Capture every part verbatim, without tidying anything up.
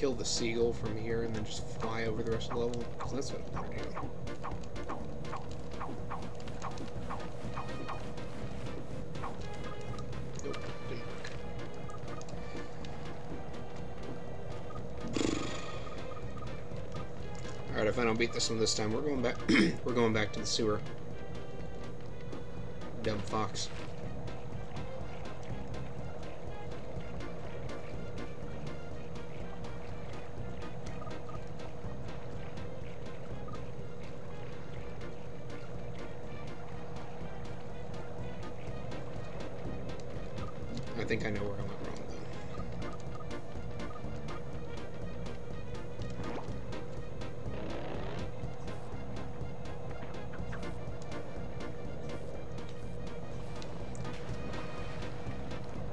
kill the seagull from here and then just fly over the rest of the level, because that's what I'm gonna do. Nope, didn't work. Alright, if I don't beat this one this time, we're going back we're going back to the sewer. Dumb fox. I think I know where I went wrong, though.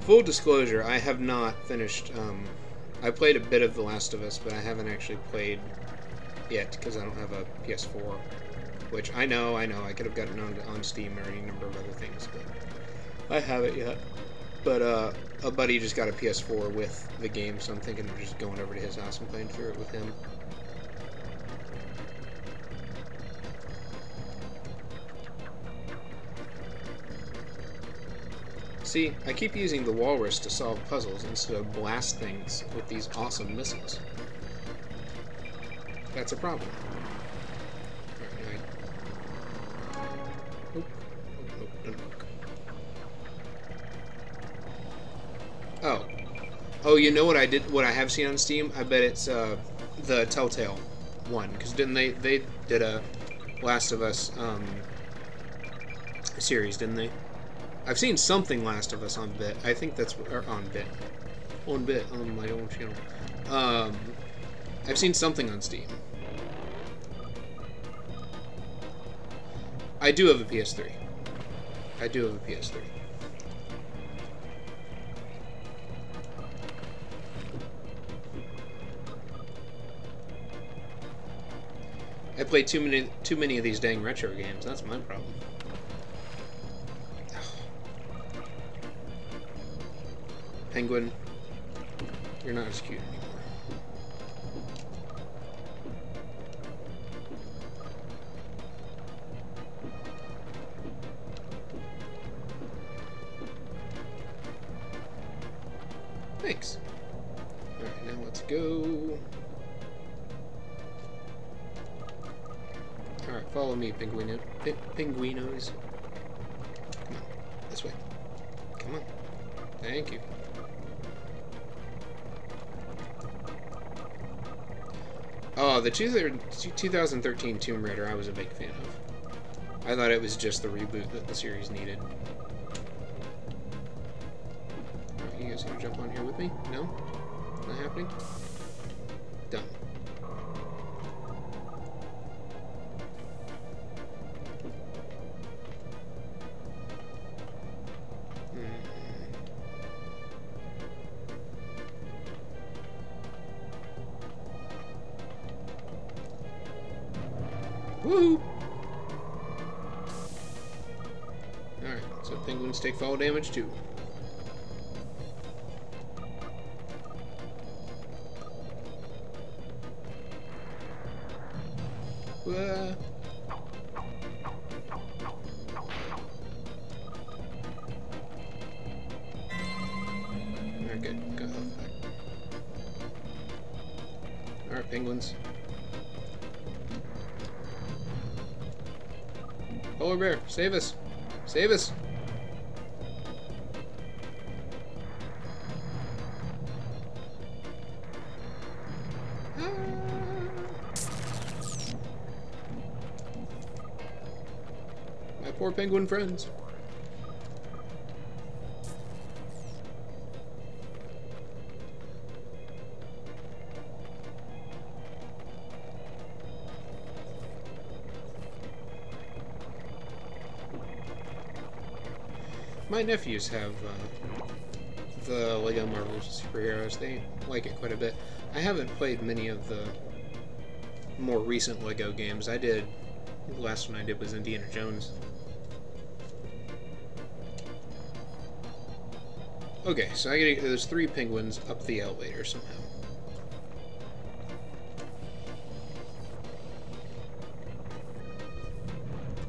Full disclosure, I have not finished, um, I played a bit of The Last of Us, but I haven't actually played yet, because I don't have a P S four, which I know, I know, I could have gotten on, on Steam or any number of other things, but I haven't yet. But uh, a buddy just got a P S four with the game, so I'm thinking of just going over to his house and playing through it with him. See, I keep using the walrus to solve puzzles instead of blast things with these awesome missiles. That's a problem. Oh, oh! You know what I did? What I have seen on Steam? I bet it's uh, the Telltale one, because didn't they? They did a Last of Us um, series, didn't they? I've seen something Last of Us on Bit. I think that's or on Bit, on Bit on my own channel. Um, I've seen something on Steam. I do have a P S three. I do have a P S three. I play too many too many of these dang retro games. That's my problem. Penguin, you're not as cute anymore. Thanks. All right, now let's go. Alright, follow me, Pinguino. P Pinguinos. Come on, this way. Come on. Thank you. Oh, the two thousand thirteen Tomb Raider I was a big fan of. I thought it was just the reboot that the series needed. Alright, you guys gonna jump on here with me? No? Not happening? Done. Woohoo! Alright, so penguins take fall damage too. Whoa. Alright, good. Go health back. Alright, penguins. Polar bear, save us! Save us! Ah. My poor penguin friends. My nephews have uh, the LEGO Marvel Superheroes. They like it quite a bit. I haven't played many of the more recent LEGO games. I did, the last one I did was Indiana Jones. Okay, so I gotta get those three penguins up the elevator somehow.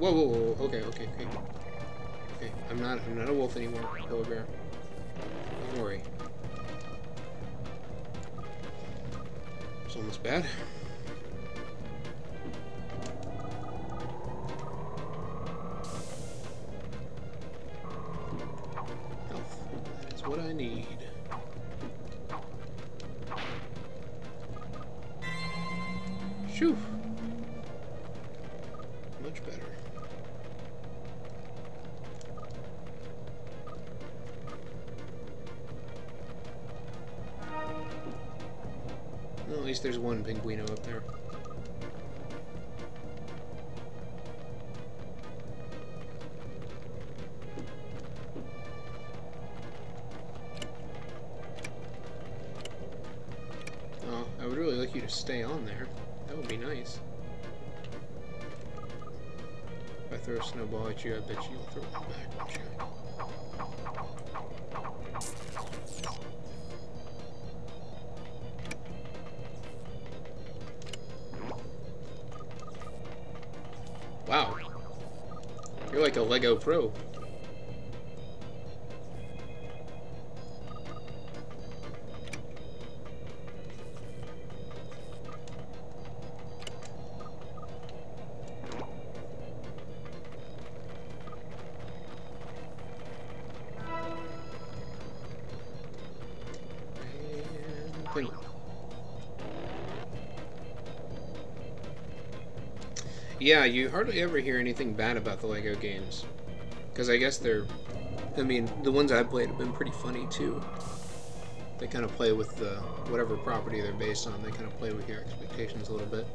Whoa, whoa, whoa. Okay, okay, okay. Okay, I'm not, I'm not a wolf anymore. Hello, bear. Don't worry. It's almost bad. Health. That is what I need. Shoo! Much better. Well, at least there's one pinguino up there. Oh, I would really like you to stay on there. That would be nice. If I throw a snowball at you, I bet you'll throw it back, won't you? Wow. You're like a Lego pro. Yeah, you hardly ever hear anything bad about the Lego games. Because I guess they're... I mean, the ones I've played have been pretty funny, too. They kind of play with the whatever property they're based on. They kind of play with your expectations a little bit.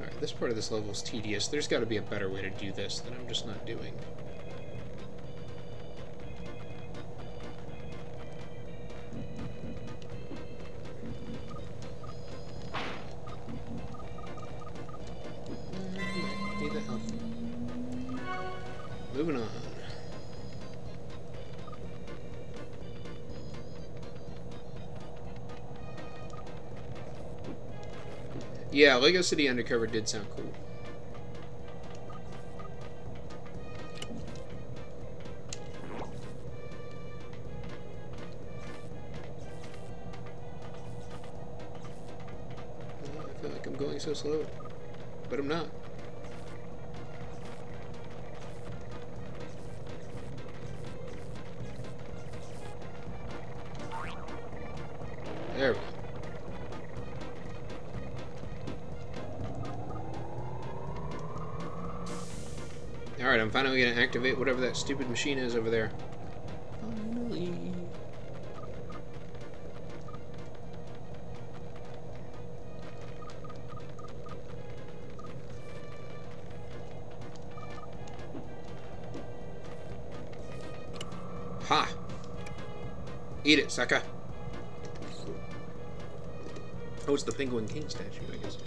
Alright, this part of this level is tedious. There's got to be a better way to do this that I'm just not doing. Moving on. Yeah, Lego City Undercover did sound cool. I feel like I'm going so slow, but I'm not. There we go. Alright, I'm finally going to activate whatever that stupid machine is over there. Finally. Ha! Eat it, sucker. Oh, it's the Penguin King statue, I guess.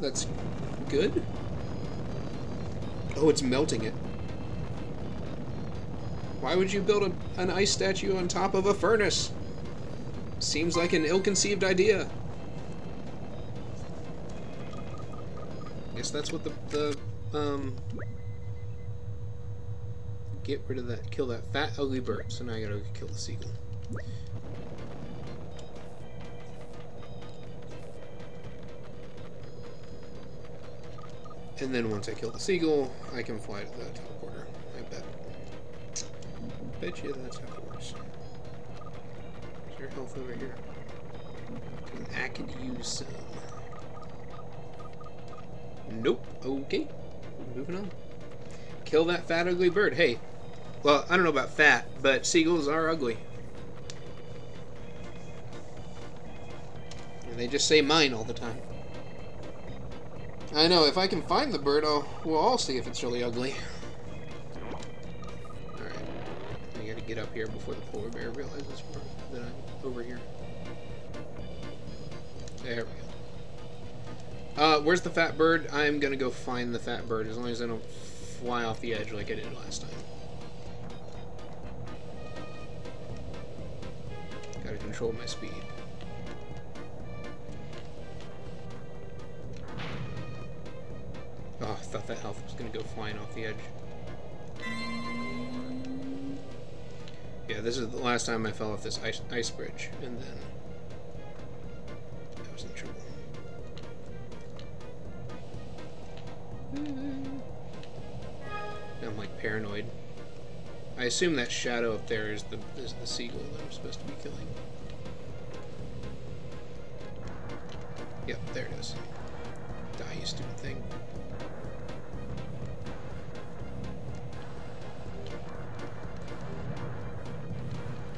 That's good? Oh, it's melting it. Why would you build a, an ice statue on top of a furnace? Seems like an ill-conceived idea. I guess that's what the... the um, get rid of that. Kill that fat, ugly bird. So now I gotta kill the seagull. And then once I kill the seagull, I can fly to the teleporter. I bet. Bet you that's how it works. Where's your health over here? I could use some. Nope. Okay. Moving on. Kill that fat, ugly bird. Hey. Well, I don't know about fat, but seagulls are ugly. And they just say mine all the time. I know, if I can find the bird, I'll, we'll all see if it's really ugly. Alright. I gotta get up here before the polar bear realizes that I'm over here. There we go. Uh, where's the fat bird? I'm gonna go find the fat bird, as long as I don't fly off the edge like I did last time. Gotta control my speed. the health. It's gonna go flying off the edge. Yeah, this is the last time I fell off this ice, ice bridge, and then I was in trouble. I'm like paranoid. I assume that shadow up there is the is the seagull that I'm supposed to be killing. Yep, there it is. Die, you stupid thing.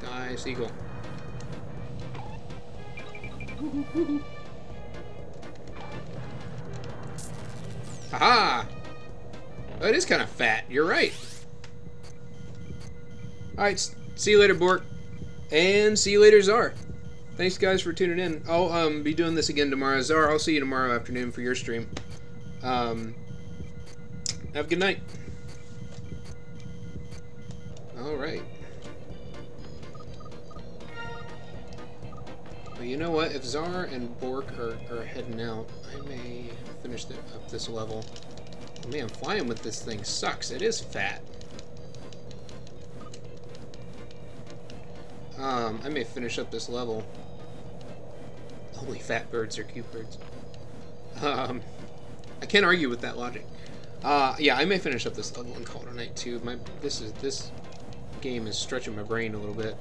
Die, seagull. Aha! Oh, it is kind of fat. You're right. Alright, see you later, Bork. And see you later, Czar. Thanks, guys, for tuning in. I'll um, be doing this again tomorrow. Czar, I'll see you tomorrow afternoon for your stream. Um, have a good night. Alright. Well, you know what? If Czar and Bork are, are heading out, I may finish the, up this level. Oh, man, flying with this thing sucks. It is fat. Um, I may finish up this level. Only fat birds are cute birds. Um, I can't argue with that logic. Uh, yeah, I may finish up this level and call it a night too. My this is this game is stretching my brain a little bit.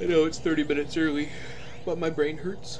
I know it's thirty minutes early, but my brain hurts.